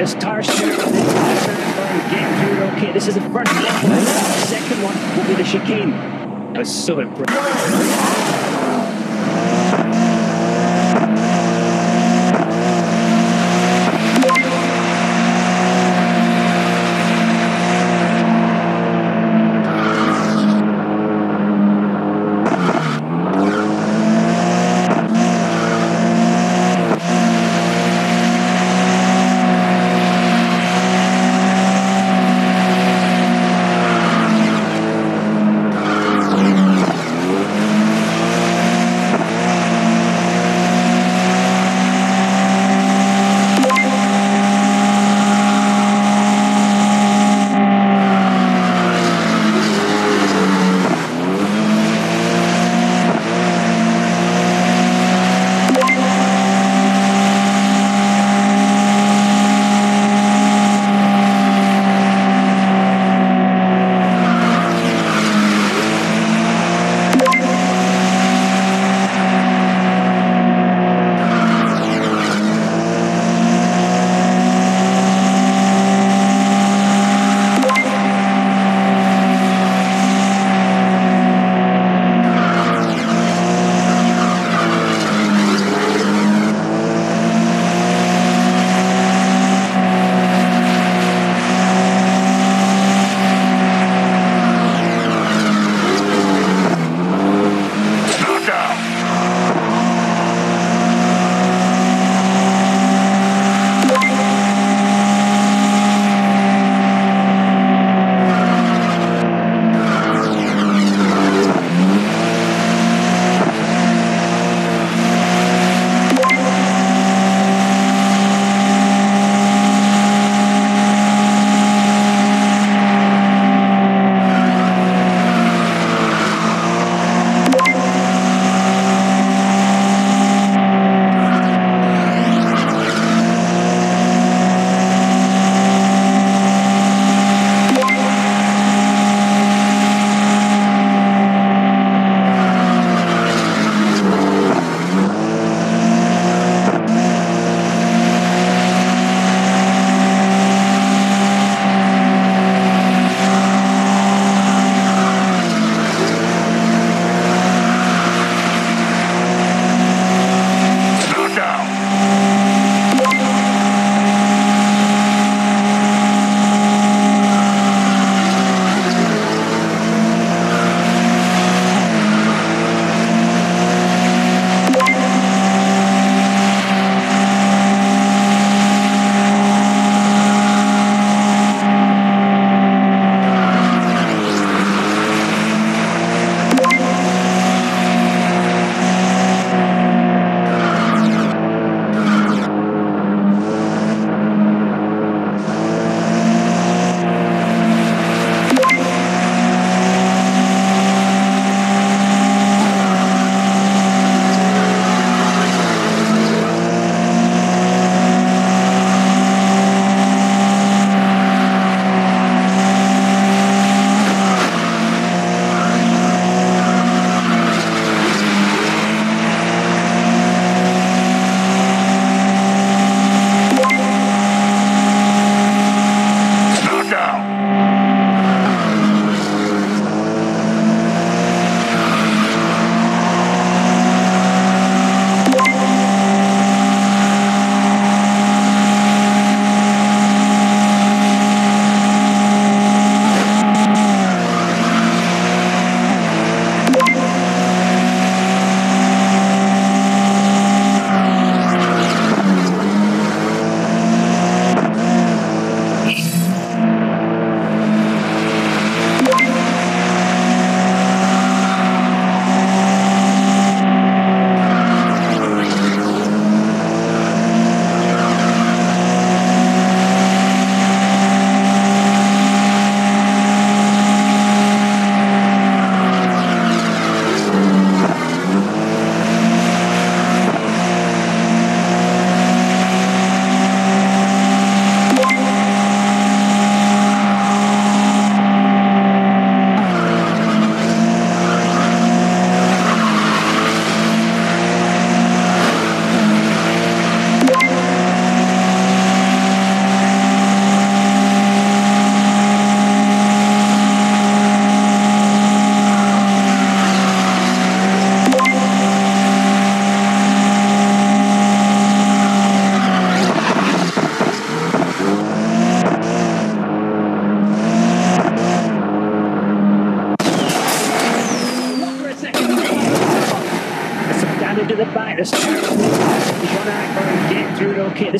This tar strip from the concert from Gamecube. Okay, this is the first one. The second one will be the chicane. I was so impressed.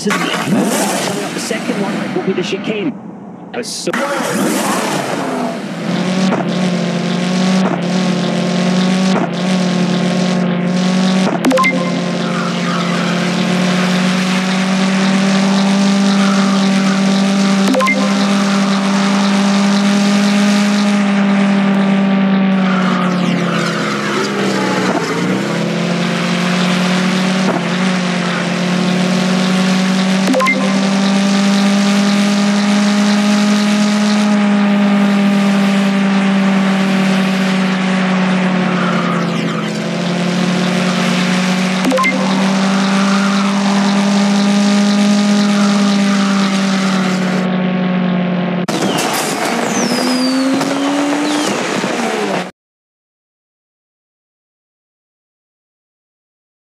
This is coming up. The second one will be the chicane.